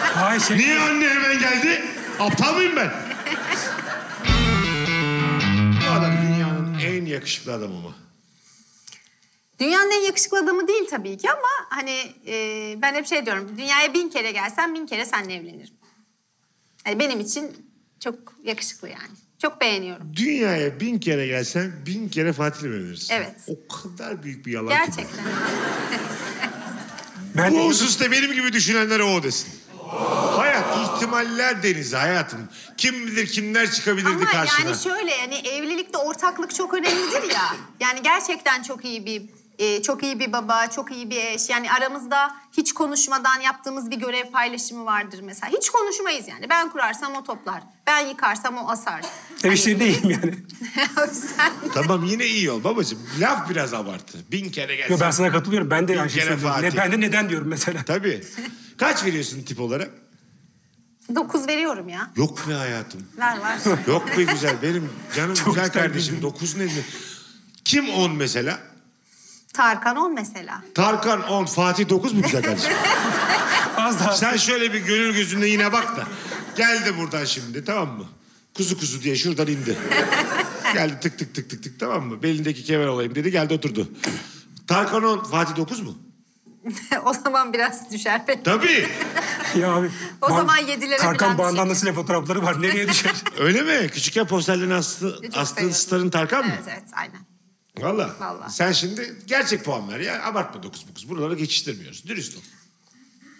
Hayır, şey... Niye anne hemen geldi? Aptal mıyım ben? Bu adam dünyanın en yakışıklı adamı mı? Dünyanın en yakışıklı adamı değil tabii ki ama hani ben hep şey diyorum. Dünyaya 1000 kere gelsem 1000 kere seninle evlenirim. Yani benim için çok yakışıklı yani. Çok beğeniyorum. Dünyaya 1000 kere gelsen 1000 kere Fatih'le evlenirsin. Evet. O kadar büyük bir yalan. Gerçekten. Bu hususta benim gibi düşünenlere o desin. Hayat ihtimaller denizi hayatım. Kim bilir kimler çıkabilirdi ama karşına. Yani şöyle yani evlilikte ortaklık çok önemlidir ya. Yani gerçekten çok iyi bir baba, çok iyi bir eş. Yani aramızda hiç konuşmadan yaptığımız bir görev paylaşımı vardır mesela. Hiç konuşmayız yani. Ben kurarsam o toplar. Ben yıkarsam o asar. Hani... şey değilim yani. Tamam yine iyi ol babacığım. Laf biraz abarttı. 1000 kere gelsin. Yo, ben sana katılıyorum. Ben de yani şey söylüyorum. Ben de neden diyorum mesela. Tabii. Kaç veriyorsun tip olarak? 9 veriyorum ya. Yok be hayatım. Ver. Yok be güzel. Benim canım çok güzel kardeşim. 9 nedir? Kim 10 mesela? Tarkan 10 mesela. Tarkan 10, Fatih 9 mu güzel kardeşim? Az daha. Sen şöyle bir gönül gözünle yine bak da. Geldi buradan şimdi tamam mı? Kuzu kuzu diye şuradan indi. Geldi tık tık tık tık tık tamam mı? Belindeki kemer olayım dedi geldi oturdu. Tarkan 10, Fatih 9 mu? O zaman biraz düşer peki. Tabii. Ya abi. O zaman 7'lere Tarkan bandandasıyla fotoğrafları var. Nereye düşer? Öyle mi? Küçükken posterlerini astığın starın Tarkan mı? Evet aynen. Vallahi. Sen şimdi gerçek puan ver ya. Abartma 9. Buralara geçiştirmiyoruz. Dürüst ol.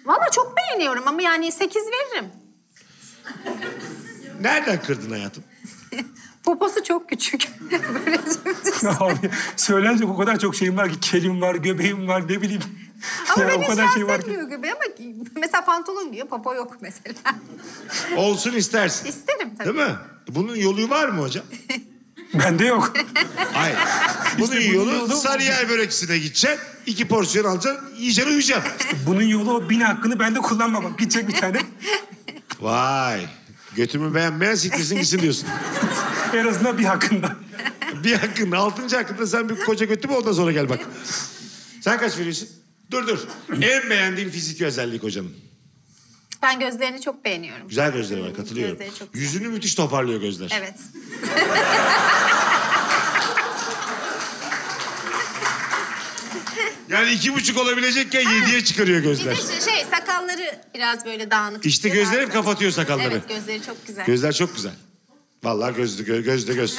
Vallahi çok beğeniyorum ama yani 8 veririm. Nereden kırdın hayatım? Poposu çok küçük. Böyle abi söylenince o kadar çok şeyim var ki. Kelim var, göbeğim var ne bileyim. Ama ya, beni şans şey etmiyor göbeği ama mesela pantolon giyiyor, popo yok mesela. Olsun istersin. İsterim tabii. Değil mi? Bunun yolu var mı hocam? Bende yok. Hayır. Bunun işte yolu Sarıyer börekçisine gideceksin. 2 porsiyon alacaksın. Yiyeceksin uyuyacaksın. İşte bunun yolu o 1000 hakkını bende kullanmamak. Gidecek bir tane. Vay. Götümü beğenmeyen siktirsin gitsin diyorsun. En azından bir hakkında. 1 hakkında. 6. hakkında sen bir koca götü mü ondan sonra gel bak. Sen kaç veriyorsun? Dur. En beğendiğin fiziki özellik hocanın. Ben gözlerini çok beğeniyorum. Güzel gözleri var, katılıyorum. Yüzünü müthiş toparlıyor gözler. Evet. Yani 2,5 olabilecekken 7'ye çıkarıyor gözler. Bir de şey, sakalları biraz böyle dağınık. İşte gözleri hep kapatıyor sakalları. Evet, gözleri çok güzel. Gözler çok güzel. Vallahi göz.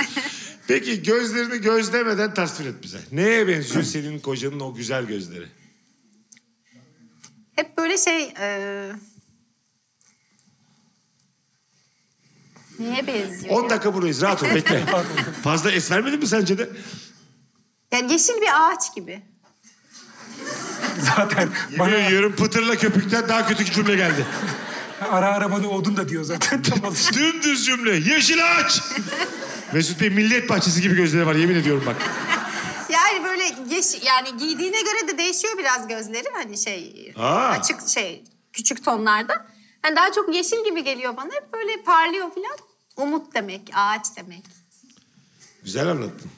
Peki gözlerini gözlemeden tasvir et bize. Neye benziyor senin kocanın o güzel gözleri? Hep böyle şey... Neye benziyor? 10 dakika buradayız, rahat ol, bekle. Fazla es vermedin mi sence de? Yani yeşil bir ağaç gibi. Zaten bana yiyorum, pıtırla köpükten daha kötü cümle geldi. Ara ara bana odun da diyor zaten. Dümdüz cümle, yeşil ağaç. Mesut Bey millet bahçesi gibi gözleri var, yemin ediyorum bak. Yani böyle yani giydiğine göre de değişiyor biraz gözleri, hani şey açık şey küçük tonlarda. Yani daha çok yeşil gibi geliyor bana, hep böyle parlıyor filan. Umut demek, ağaç demek. Güzel anlattın.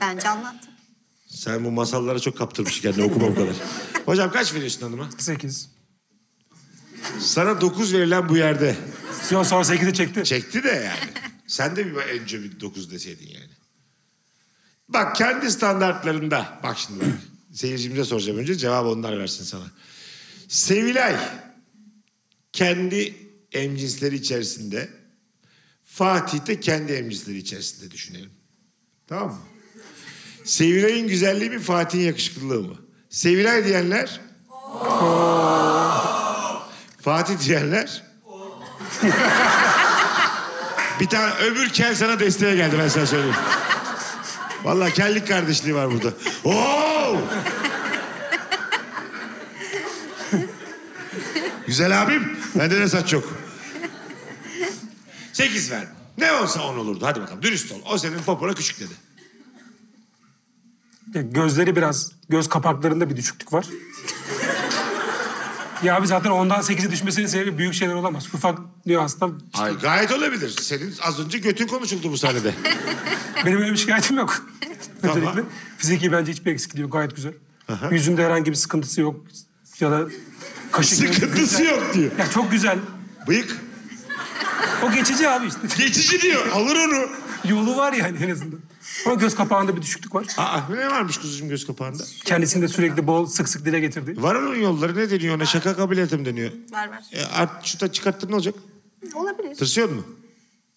Bence anlattım. Sen bu masallara çok kaptırmışsın kendini, okuma bu kadar. Hocam kaç veriyorsun hanıma? 8. Sana 9 verilen bu yerde. Yok, sonra 8'i çekti. Çekti de yani. Sen de bir önce bir 9 deseydin yani. Bak kendi standartlarında. Bak şimdi bak. Seyircimize soracağım önce, cevabı onlar versin sana. Sevilay kendi emcinsleri içerisinde, Fatih de kendi emcinsleri içerisinde düşünelim. Tamam mı? Sevilay'ın güzelliği mi, Fatih'in yakışıklılığı mı? Sevilay diyenler... Fatih diyenler... Bir tane öbür kel sana desteğe geldi, ben sana söyleyeyim. Vallahi kellik kardeşliği var burada. Güzel abim, bende de saç yok. 8 verdim. Ne olsa 10 olurdu, hadi bakalım dürüst ol. O senin popona küçük dedi. Gözleri biraz, göz kapaklarında bir düşüklük var. Ya abi zaten ondan 8'e düşmesinin sebebi büyük şeyler olamaz. Ufak nüansta... İşte... Ay gayet olabilir. Senin az önce götün konuşuldu bu sahnede. Benim öyle bir şikayetim yok. Tamam. Özellikle fiziki bence hiçbir eksikliği yok, gayet güzel. Aha. Yüzünde herhangi bir sıkıntısı yok ya da... Kaşık sıkıntısı yok diyor. Ya çok güzel. Bıyık. O geçici abi işte. Geçici diyor, alır onu. Yolu var yani en azından. Ama göz kapağında bir düşüklük var. Aa, ne varmış kuzucuğum göz kapağında? Kendisini de sürekli bol sık sık dile getirdi. Var onun yolları, ne deniyor ona? Şaka kabiliyeti mi deniyor? Var. Artık şuta çıkarttın, ne olacak? Olabilir. Tırsıyor mu?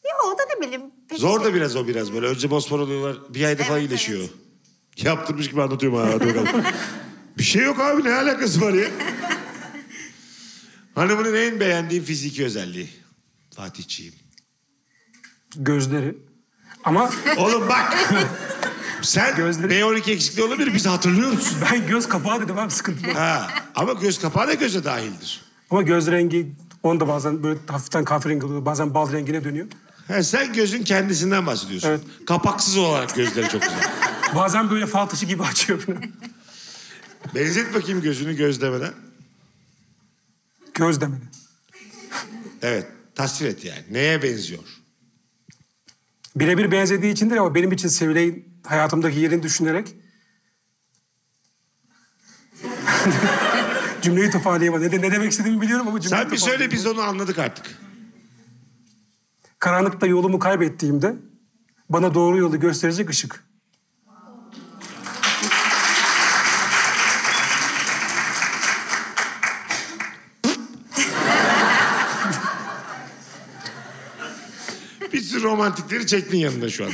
Ya o da ne bileyim. Zor da biraz o biraz böyle. Önce Bospor oluyorlar, bir ayda falan iyileşiyor. Evet. Yaptırmış gibi anlatıyorum ha. Bir şey yok abi, ne alakası var ya? Hanımının en beğendiği fiziki özelliği? Fatihçiğim. Gözleri. Ama... Oğlum bak. Sen gözleri... B12 eksikliği olabilir, biz hatırlıyoruz. Ben göz kapağı dedim abi, sıkıntı yok. Ha, ama göz kapağı da göze dahildir. Ama göz rengi, onu da bazen böyle hafiften kahverengi oluyor, bazen bal rengine dönüyor. Ha, sen gözün kendisinden bahsediyorsun. Evet. Kapaksız olarak gözleri çok güzel. Bazen böyle fal taşı gibi açıyor bunu. Benzet bakayım gözünü gözlemeden. Gözlemeni. Evet, tasvir et yani. Neye benziyor? Birebir benzediği içindir ama benim için Sevilay'ın hayatımdaki yerini düşünerek... cümleyi toparlayamadım. Ne demek istediğimi biliyorum ama cümleyi... Sen bir söyle, biz onu anladık artık. Karanlıkta yolumu kaybettiğimde bana doğru yolu gösterecek ışık. Bir sürü romantikleri çektin yanında şu an.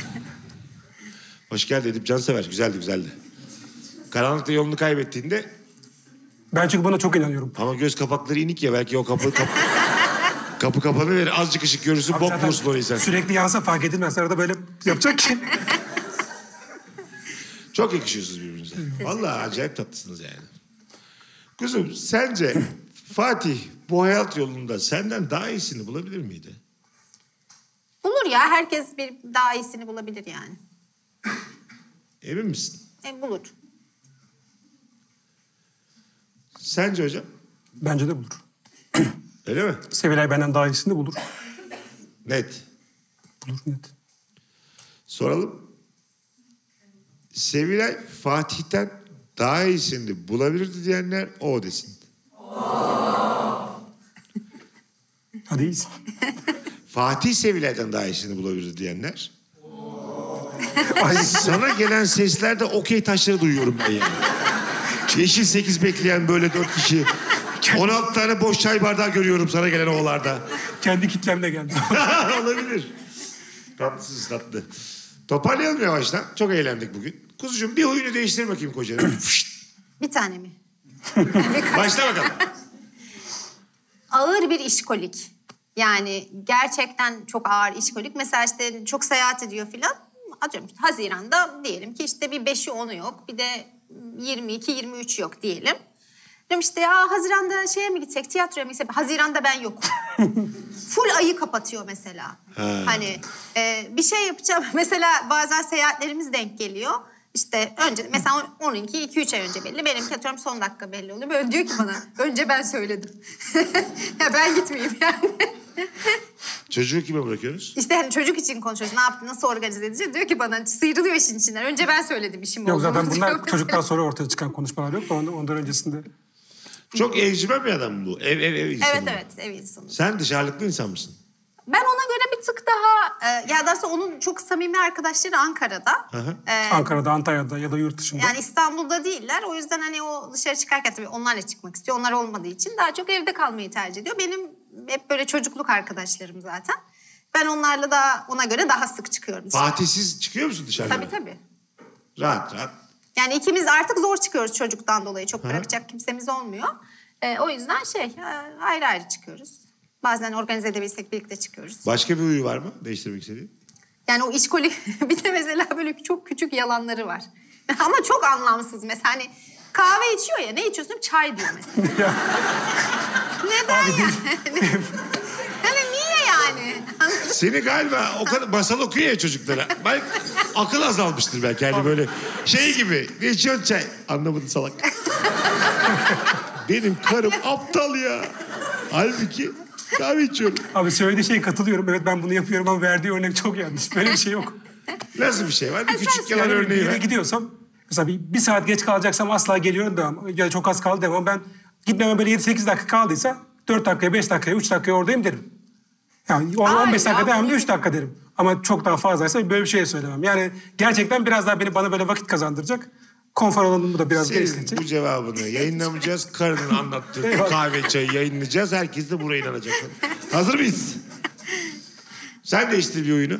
Hoş geldin Edip Cansever. Güzeldi, güzeldi. Karanlıkta yolunu kaybettiğinde... Ben çünkü buna çok inanıyorum. Ama göz kapakları inik ya, belki o kapı kapanıverir. Azıcık ışık görürsün, bok vursun orayı sen. Sürekli yansa fark edilmez. Arada böyle yapacak ki. Çok yakışıyorsunuz birbirinize. Vallahi acayip tatlısınız yani. Kızım sence Fatih bu hayat yolunda senden daha iyisini bulabilir miydi? Bulur ya. Herkes bir daha iyisini bulabilir yani. Emin misin? Bulur. Sence hocam? Bence de bulur. Öyle mi? Sevilay benden daha iyisini bulur. Net. Bulur net. Soralım. Sevilay Fatih'ten daha iyisini bulabilirdi diyenler o desin. Hadi iyisin. Fatih Sevilay'dan daha iyisini bulabilir diyenler. Ay, sana gelen seslerde okey taşları duyuyorum ben yani. Yeşil 8 bekleyen böyle 4 kişi. 16 tane boş çay bardağı görüyorum sana gelen oğlarda. Kendi kitlemle geldim. Olabilir. Tatlısız tatlı. Toparlayalım yavaştan. Çok eğlendik bugün. Kuzucuğum bir huyunu değiştir bakayım kocanın. Bir tane mi? Başla bakalım. Ağır bir işkolik. Yani gerçekten çok ağır işkolik. Mesela işte çok seyahat ediyor filan. Atıyorum işte Haziran'da diyelim ki işte bir 5'i 10'u yok. Bir de 22-23 yok diyelim. Diyorum işte ya Haziran'da şeye mi gitsek, tiyatroya mı gitsek? Haziran'da ben yokum. Full ayı kapatıyor mesela. He. Hani bir şey yapacağım. Mesela bazen seyahatlerimiz denk geliyor. İşte önce mesela onunki 2-3 ay önce belli. Benimki atıyorum son dakika belli oluyor. Böyle diyor ki bana önce ben söyledim. Ya ben gitmeyeyim yani. Çocuğu kime bırakıyoruz? İşte hani çocuk için konuşuyoruz. Ne yaptı, nasıl organize edeceğiz? Diyor ki bana sıyrılıyor işin içinden. Önce ben söyledim işim olduğunu. Yok zaten bunlar çocuktan sonra ortaya çıkan konuşmalar yok. Ondan öncesinde... Çok evcimen bir adam bu. Ev insanı. Evet evet ev insanı. Sen dışarılıklı insan mısın? Ben ona göre bir tık daha... ya da onun çok samimi arkadaşları Ankara'da. Ankara'da, Antalya'da ya da yurt dışında. Yani İstanbul'da değiller. O yüzden hani o dışarı çıkarken tabii onlarla çıkmak istiyor. Onlar olmadığı için daha çok evde kalmayı tercih ediyor. Benim hep böyle çocukluk arkadaşlarım zaten. Ben onlarla da ona göre daha sık çıkıyorum. Fatih'siz çıkıyor musun dışarıda? Tabii tabii. Rahat rahat. Yani ikimiz artık zor çıkıyoruz çocuktan dolayı. Çok bırakacak kimsemiz olmuyor. O yüzden ayrı ayrı çıkıyoruz. Bazen organize edebilsek birlikte çıkıyoruz. Başka bir huyu var mı değiştirmek istediğin? Yani o işkolik bir de mesela böyle çok küçük yalanları var. Ama çok anlamsız mesela hani kahve içiyor ya ne içiyorsun? Çay diyor mesela. Neden ya? Yani niye yani? Seni galiba o kadar masal okuyor ya çocuklara. Belki akıl azalmıştır belki yani böyle şey gibi. Ne içiyorsun çay? Anlamadım salak. Benim karım aptal ya. Halbuki kahve içiyorum. Abi söylediği şeye katılıyorum. Evet ben bunu yapıyorum ama verdiği örnek çok yanlış. Böyle bir şey yok. Nasıl bir şey var? Bir küçük yalan yani örneği var. Gidiyorsam mesela bir saat geç kalacaksam asla geliyorum devam. Ya çok az kaldı devam. Ben gitmeme böyle 7-8 dakika kaldıysa 4 dakikaya, 5 dakikaya, 3 dakikaya oradayım derim. Yani 15 dakika devam da 3 dakika derim. Ama çok daha fazlaysa böyle bir şey söylemem. Yani gerçekten biraz daha bana böyle vakit kazandıracak. Konfor alanımı da biraz genişletecek. Bu cevabını yayınlamayacağız. Karının anlattığı kahve çayı yayınlayacağız. Herkes de buraya inanacak. Hazır mıyız? Sen değiştir bir oyunu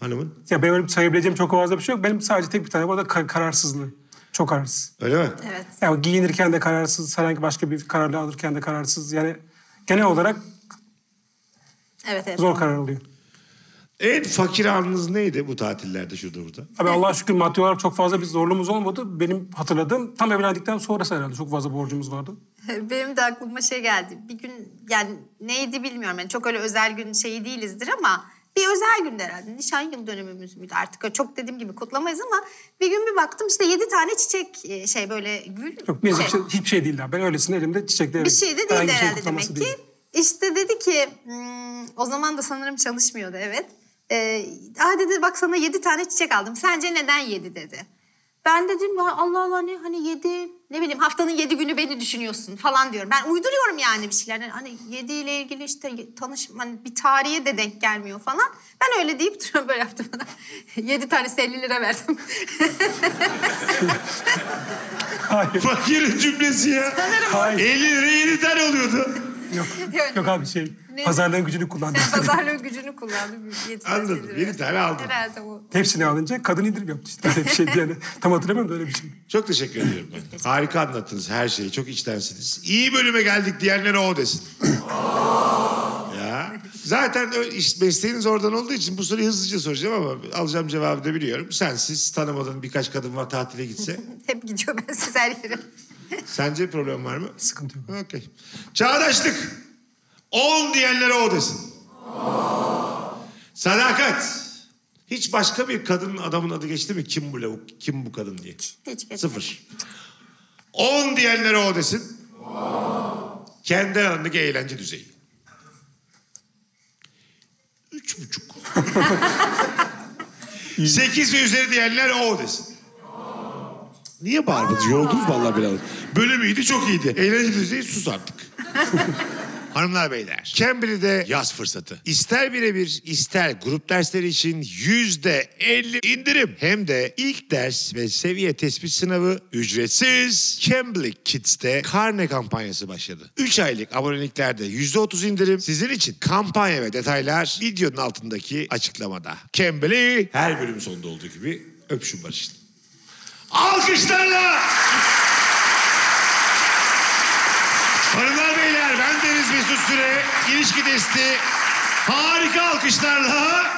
hanımın. Ya benim öyle sayabileceğim çok fazla bir şey yok. Benim sadece tek bir tane. Bu da kararsızlığı. Çok kararsız. Öyle mi? Evet. Ya giyinirken de kararsız. Herhangi başka bir kararla alırken de kararsız. Yani genel olarak zor karar alıyor. En fakir anınız neydi bu tatillerde şurada burada? Abi Allah'a şükür maddi olarak çok fazla bir zorluğumuz olmadı. Benim hatırladığım tam evlendikten sonrası herhalde çok fazla borcumuz vardı. Benim de aklıma geldi. Bir gün yani neydi bilmiyorum. Yani çok öyle özel gün değilizdir ama bir özel gün herhalde. Nişan yıl dönümümüz müydü artık? Çok dediğim gibi kutlamayız ama bir gün bir baktım işte 7 tane çiçek böyle gül. Yok hiçbir şey değildi. Ben öylesine elimde çiçekleri. Bir şey de değildi herhalde demek ki. İşte dedi ki o zaman da sanırım çalışmıyordu evet. Dedi bak sana 7 tane çiçek aldım. Sence neden 7 dedi. Ben dedim Allah Allah ne hani 7 ne bileyim haftanın 7 günü beni düşünüyorsun falan diyorum. Ben uyduruyorum yani bir şeylerden. Hani 7 ile ilgili işte tanışma hani bir tarihe de denk gelmiyor falan. Ben öyle deyip duruyorum böyle yaptım bana. 7 tanesi 50 lira verdim. Fakirin cümlesi ya. Sanırım 50 lira 7 tane oluyordu. Yok. Yani, yok abi pazarlığın gücünü kullandım. Pazarlığın gücünü kullandım. Anladım. 7 tane aldım. Herhalde bu. Hepsini alınca kadın indirim yaptı işte. Öyle bir şey yani. Tam hatırlamıyorum da öyle bir şey. Çok teşekkür ediyorum. Harika anlattınız her şeyi. Çok içtensiniz. İyi bölüme geldik diyenlere o desin. Ya. Zaten mesleğiniz oradan olduğu için bu soruyu hızlıca soracağım ama alacağım cevabı da biliyorum. Sensiz tanımadığın birkaç kadın var tatile gitse. Hep gidiyor ben siz her yere. Sence problem var mı? Sıkıntı yok. Okey. Çağdaşlık. 10 diyenlere o desin. Sadakat. Hiç başka bir kadın adamın adı geçti mi? Kim bu lavuk? Kim bu kadın diye? Hiç geçti. 0. 10 diyenlere o desin. Kendi alanındaki eğlence düzeyi. 3,5. 8 ve üzeri diyenler o desin. Niye bağırmadınız? Yoruldunuz vallahi birazcık. Bölüm iyiydi, çok iyiydi. Eğlence düzeyi sus artık. Hanımlar beyler, Cambridge'de yaz fırsatı. İster birebir, ister grup dersleri için %50 indirim. Hem de ilk ders ve seviye tespit sınavı ücretsiz. Cambridge Kids'te karne kampanyası başladı. 3 aylık aboneliklerde %30 indirim sizin için. Kampanya ve detaylar videonun altındaki açıklamada. Cambridge her bölüm sonunda olduğu gibi öpüşün barışın. Alkışlarla! Hanımlar beyler, ben Deniz Mesut Süre İlişki Testi harika alkışlarla